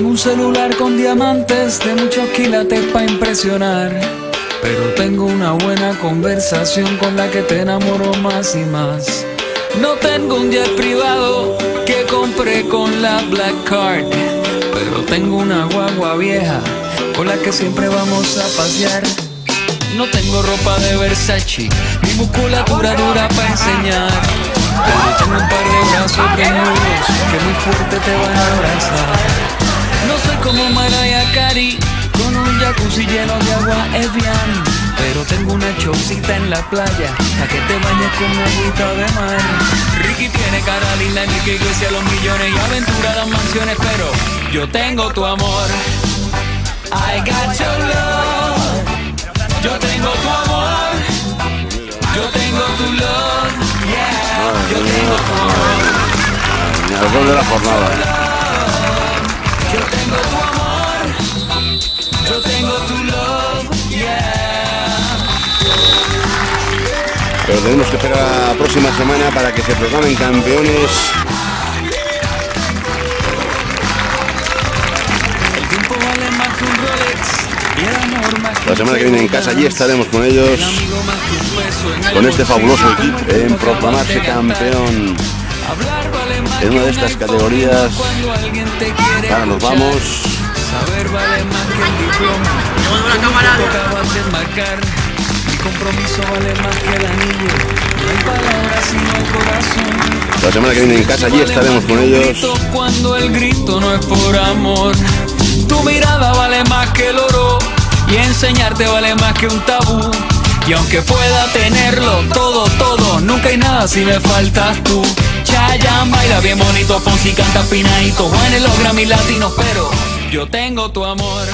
Tengo un celular con diamantes de muchos quilates pa' impresionar, pero tengo una buena conversación con la que te enamoro más y más. No tengo un jet privado que compré con la Black Card, pero tengo una guagua vieja con la que siempre vamos a pasear. No tengo ropa de Versace ni musculatura dura pa' enseñar, pero tengo un par de brazos desnudos que muy fuerte te van a abrazar. No soy como Mariah Carey con un jacuzzi lleno de agua Evian, pero tengo una chocita en la playa pa' que te bañes con agüita de mar. Ricky tiene cara linda, Ricky Iglesias los millones y aventura las mansiones, pero yo tengo tu amor. I got your love. Yo tengo tu amor. Yo tengo tu love. Yeah. Yo tengo tu amor. Al gol de la jornada. Yo tengo tu amor. Yo tengo tu love. Yeah. Pero tenemos que esperar a la próxima semana para que se proclamen campeones. El tiempo vale más que un Rolex. La semana que viene en casa allí estaremos con ellos, con este fabuloso equipo, en proclamarse campeón en una de estas categorías. Ahora nos vamos. La semana que viene en casa allí estaremos con ellos. Cuando el grito no es por amor, tu mirada vale más que el oro y enseñarte vale más que un tabú. Y aunque pueda tenerlo todo, todo, nunca hay nada si me faltas tú. Chayanne baila bien bonito, Fonsi canta pinadito, Juanes los Grammy latinos, pero yo tengo tu amor.